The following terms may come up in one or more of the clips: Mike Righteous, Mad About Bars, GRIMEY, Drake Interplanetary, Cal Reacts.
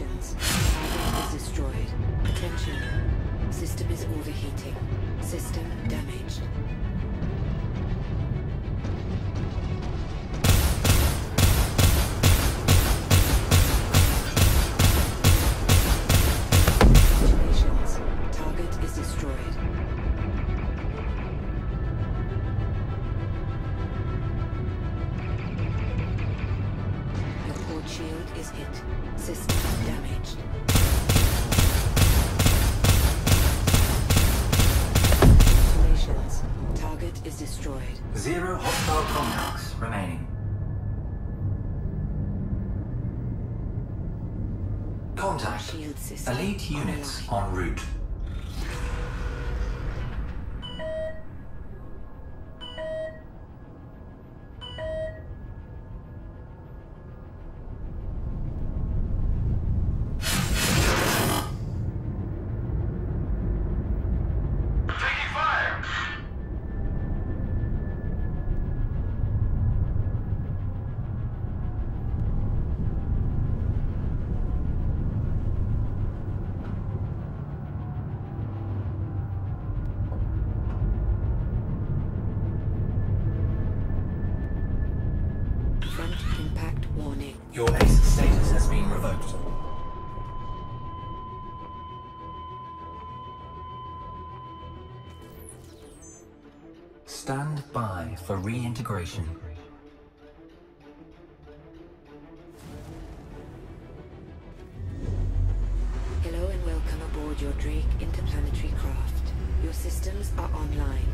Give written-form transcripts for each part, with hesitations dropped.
operations. Is destroyed. Attention. System is overheating. System damaged. Congratulations. Target is destroyed. Shield is hit. System damaged. Congratulations. Target is destroyed. 0 hostile contacts remaining. Contact. Shield system. Elite units en route. Your ace status has been revoked. Stand by for reintegration. Hello and welcome aboard your Drake Interplanetary craft. Your systems are online.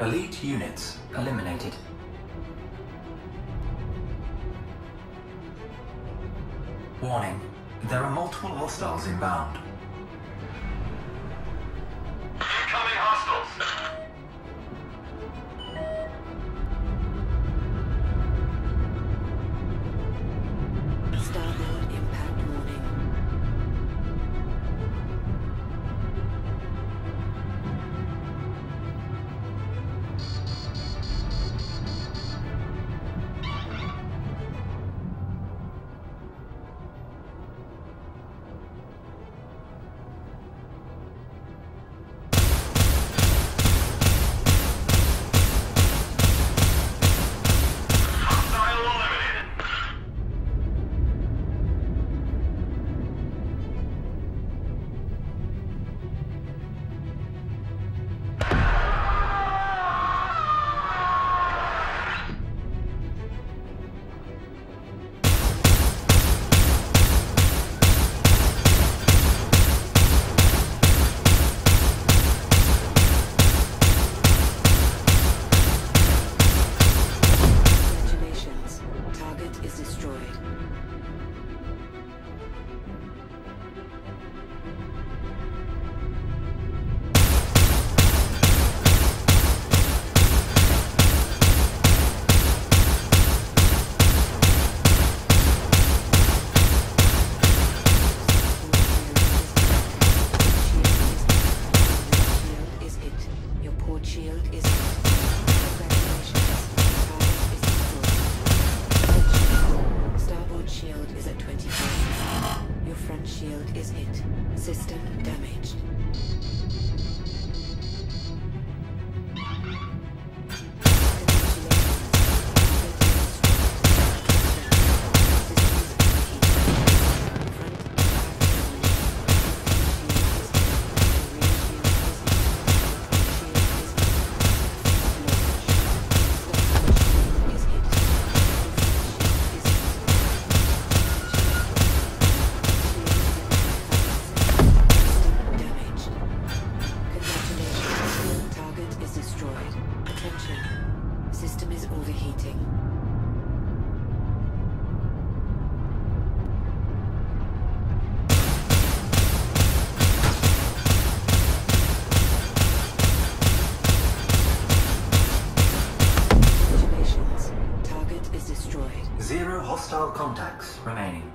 Elite units eliminated. Warning, there are multiple hostiles inbound. Incoming hostiles! Front shield is hit. System damaged. Hostile contacts remaining.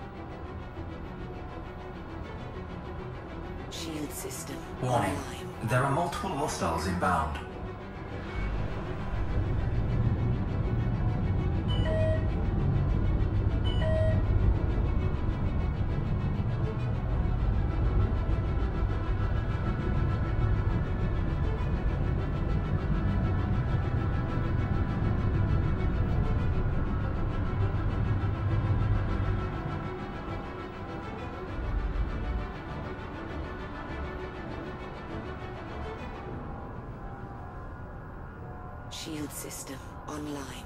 Shield system. Warning. Online. There are multiple hostiles inbound. Shield system online.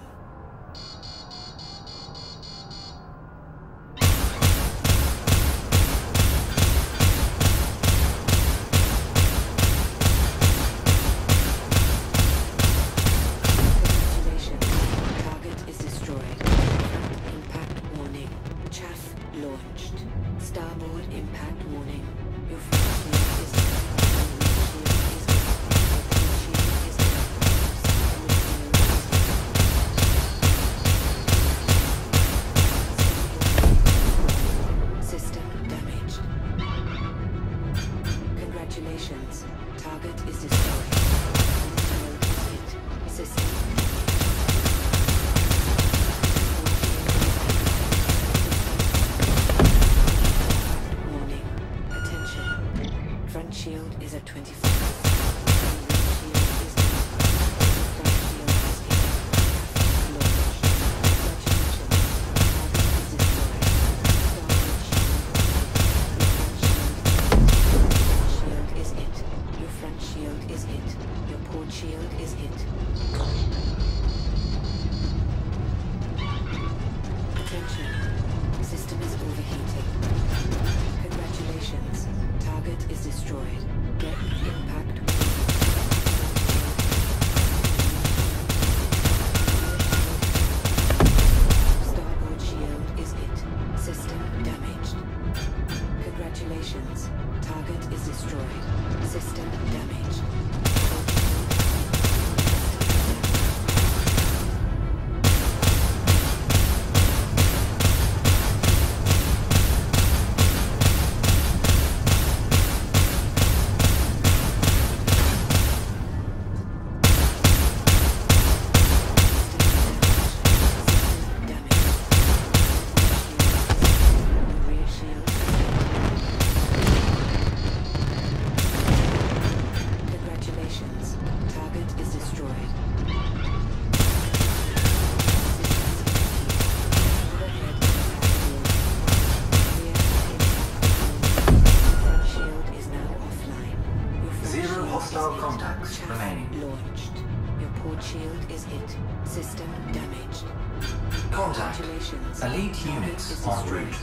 Elite units en route.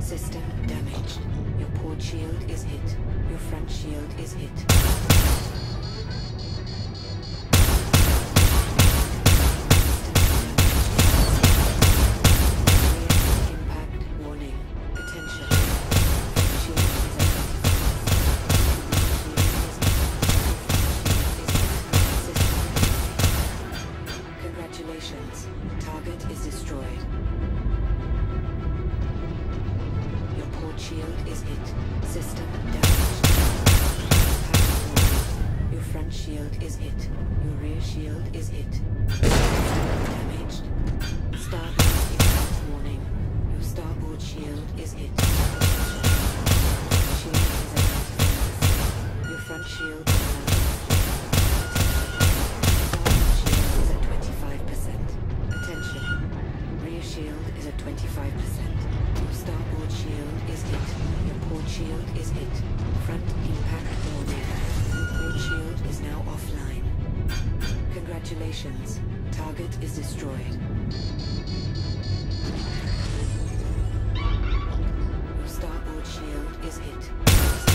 System damaged. Your port shield is hit. Your front shield is hit. destroyed. Your core shield is hit. System damaged. Your front shield is hit. Your rear shield is hit. System damaged. Starboard impact warning. Your starboard shield is hit. Shield is at 20%. Your front shield is at 25%. Attention. Rear shield is at 25%. Your starboard shield is hit. Your port shield is hit. Front impact warning. Your port shield is now offline. Congratulations. Target is destroyed. Your starboard shield is hit. Front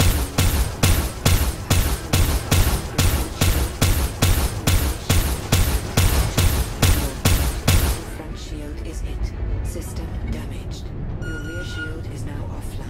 shield is hit. System damaged. Your rear shield is now offline.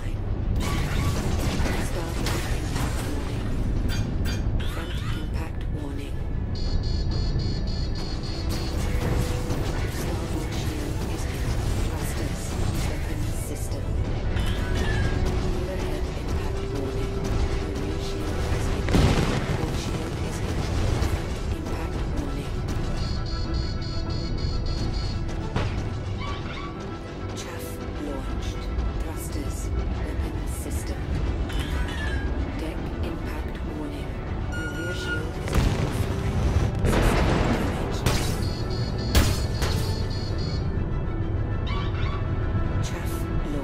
Shield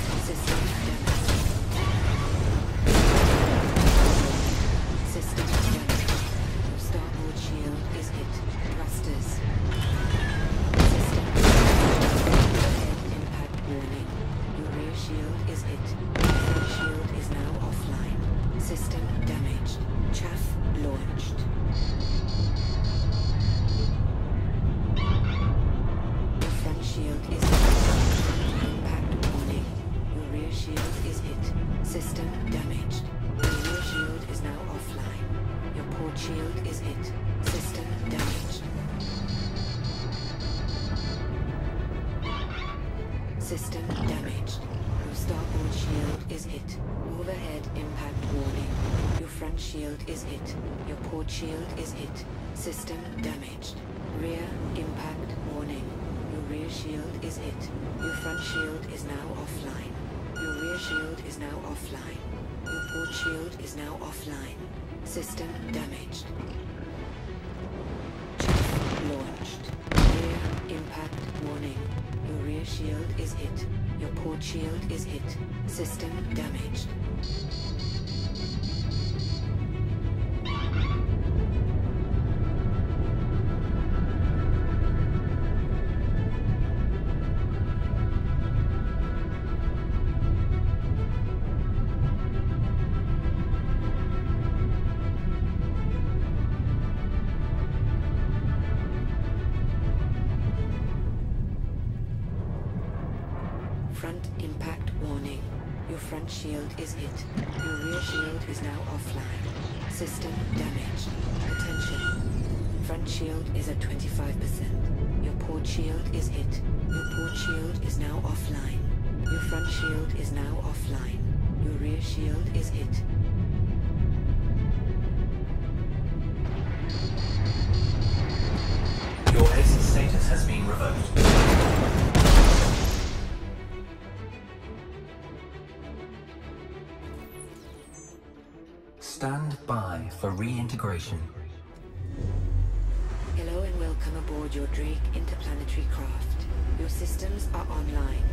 is hit. System damaged. Rear impact warning. Your rear shield is hit. Your front shield is now offline. Your rear shield is now offline. Your port shield is now offline. System damaged. Chaff launched. Rear impact warning. Your rear shield is hit. Your port shield is hit. System damaged. Is hit. Your rear shield is now offline. System damaged. Attention. Front shield is at 25%. Your port shield is hit. Your port shield is now offline. Your front shield is now offline. Your rear shield is hit. Your exit status has been revoked. Stand by for reintegration. Hello and welcome aboard your Drake Interplanetary craft. Your systems are online.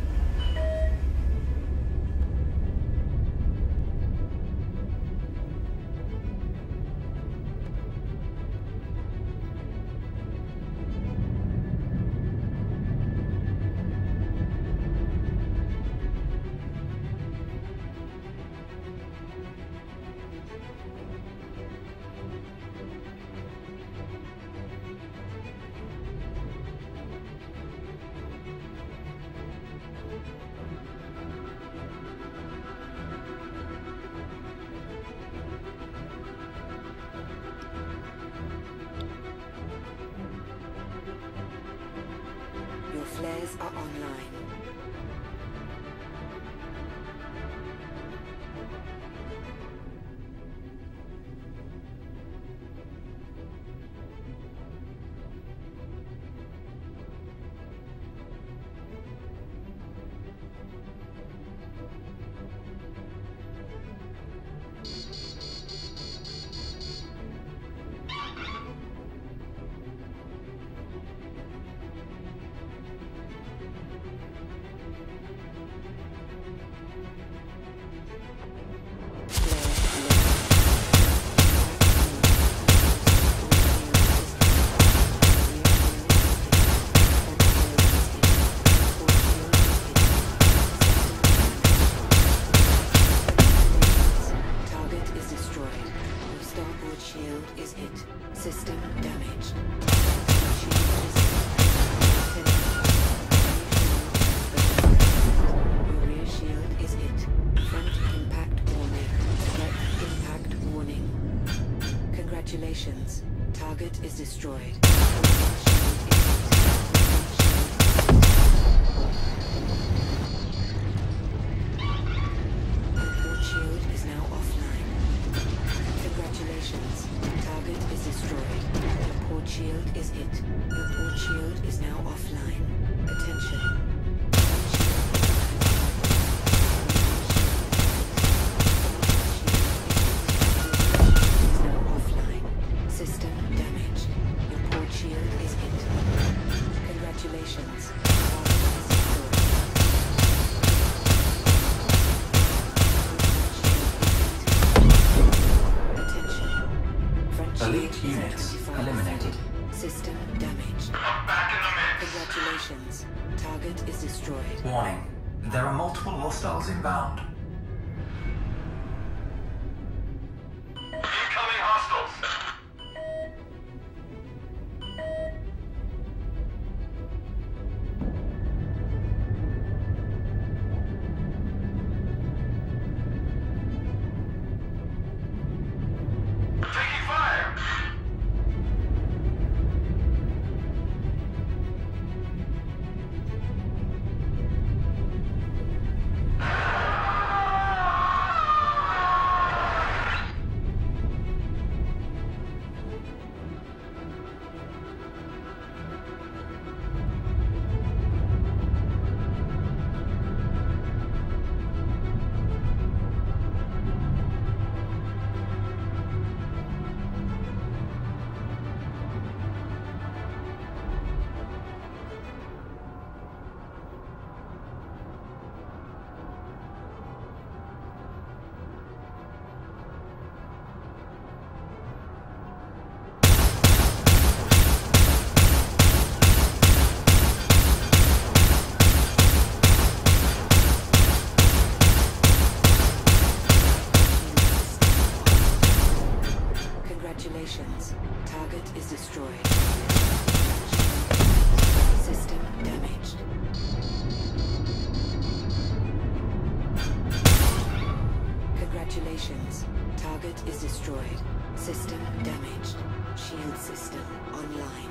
Flares are online. Congratulations. Target is destroyed. Report shield is now offline. Congratulations. Target is destroyed. Report shield is hit. Report shield is now offline. Attention. Elite units eliminated. System damaged. Back in the mix. Congratulations. Target is destroyed. Warning. There are multiple hostiles inbound. Incoming hostiles. Congratulations. Target is destroyed. System damaged. Congratulations. Target is destroyed. System damaged. Shield system online.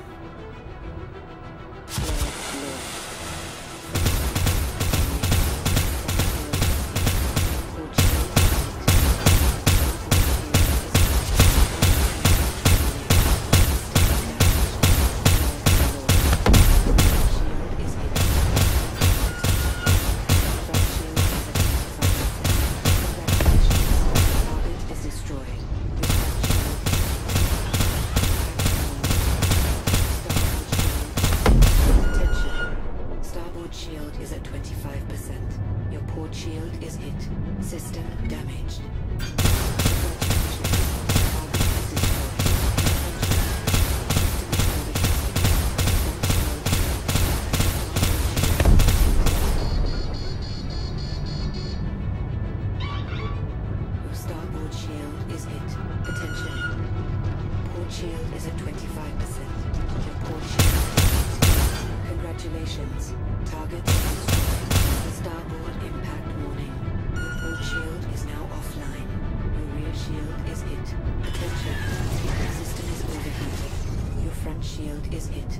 Shield is hit.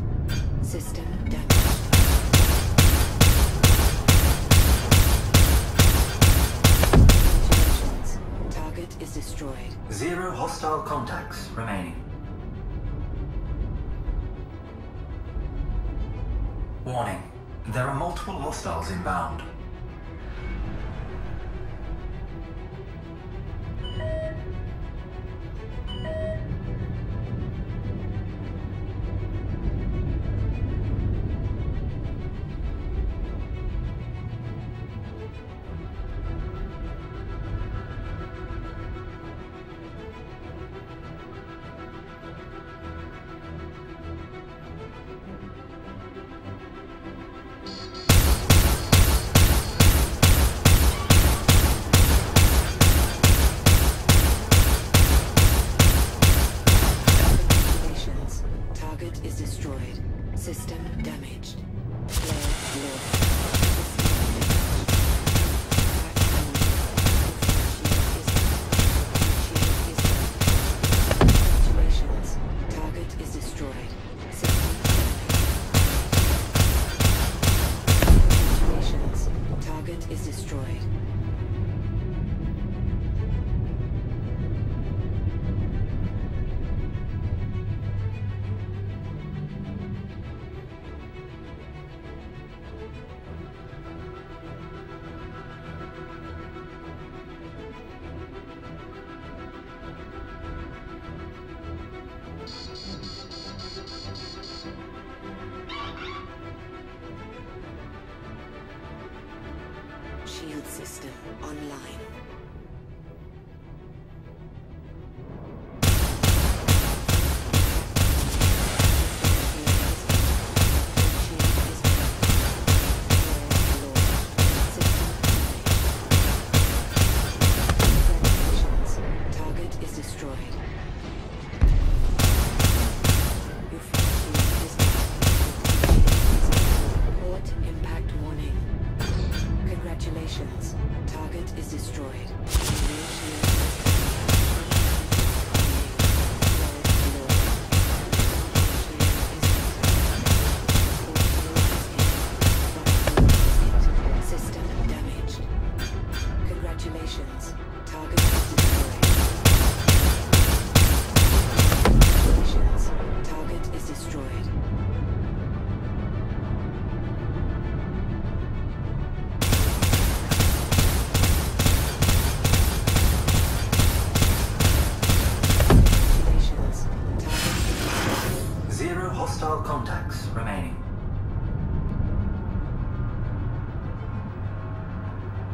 System damage. destroyed. 0 hostile contacts remaining. Warning, there are multiple hostiles inbound. System online.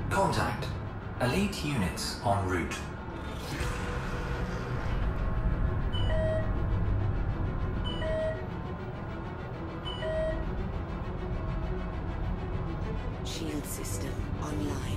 Contact. Elite units en route. Shield system online.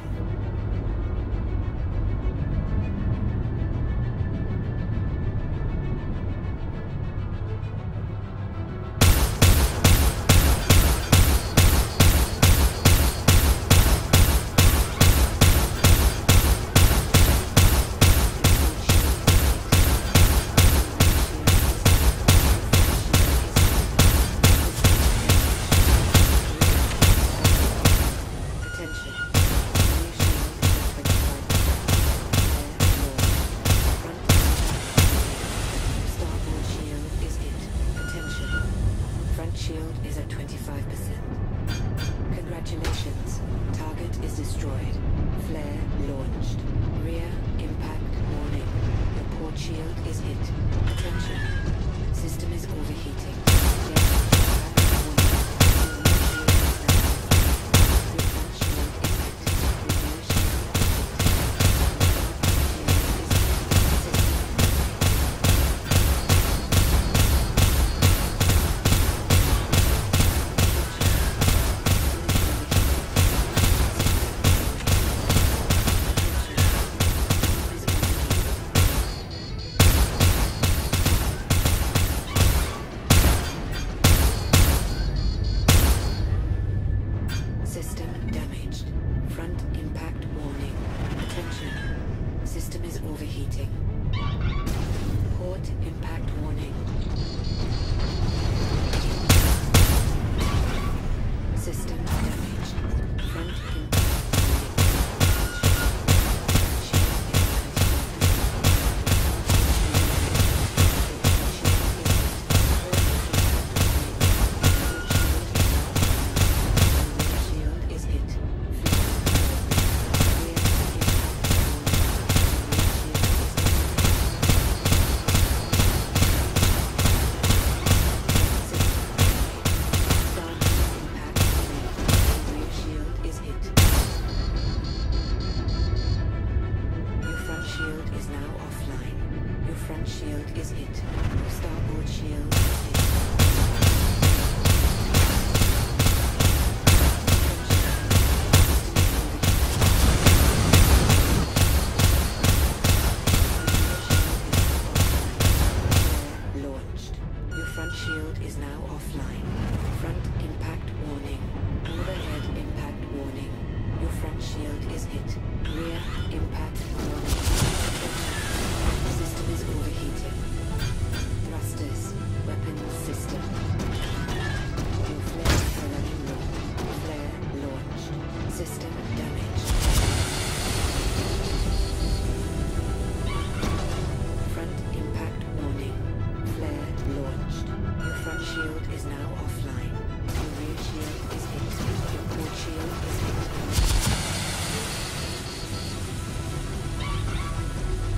shield is now offline. Your ring shield is active. Your port shield is active.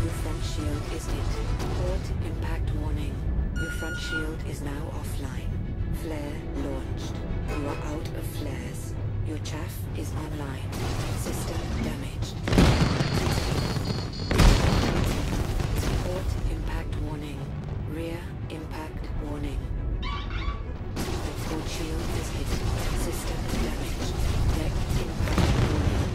Your front shield is active. Port impact warning. Your front shield is now offline. Flare launched. You are out of flares. Your chaff is online. System damaged. Port impact warning. Rear impact warning. The port shield is hit. System damaged. Deck impact warning.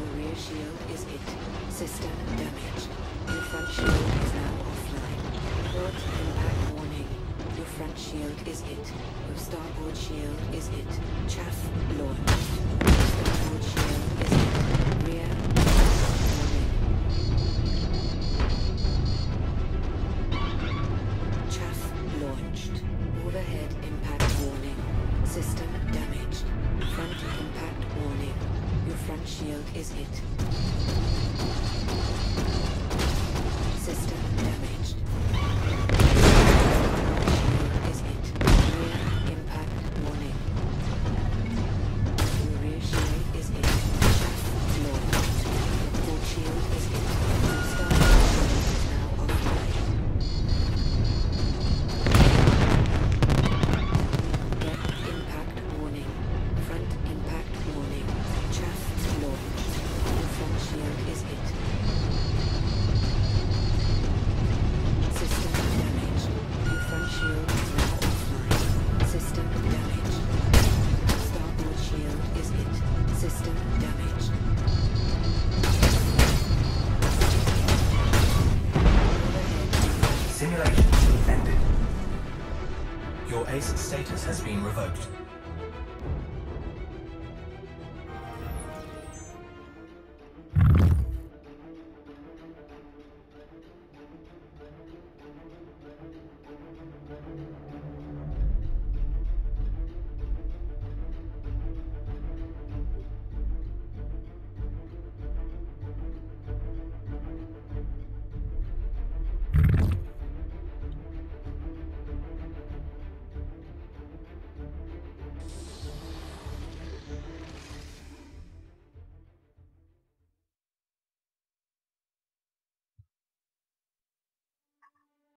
The rear shield is hit. System damaged. Your front shield is now offline. Port impact warning. Your front shield is hit. Your starboard shield is hit. Chaff launched. Your starboard shield is hit. Rear impact warning. Chaff launched. Overhead impact warning. System damaged. Front impact warning. Your front shield is hit. System damaged. Front shield is hit. Rear impact warning. Your rear shield is hit. Chaff launched. Your port shield is hit. Your starboard shield is now offline. Deck impact warning. Front impact warning. Chaff launched. Your front shield is hit. System damaged. Your front shield is now offline. System damaged. Starboard shield is hit. System damaged. Simulation ended. Your ace status has been revoked.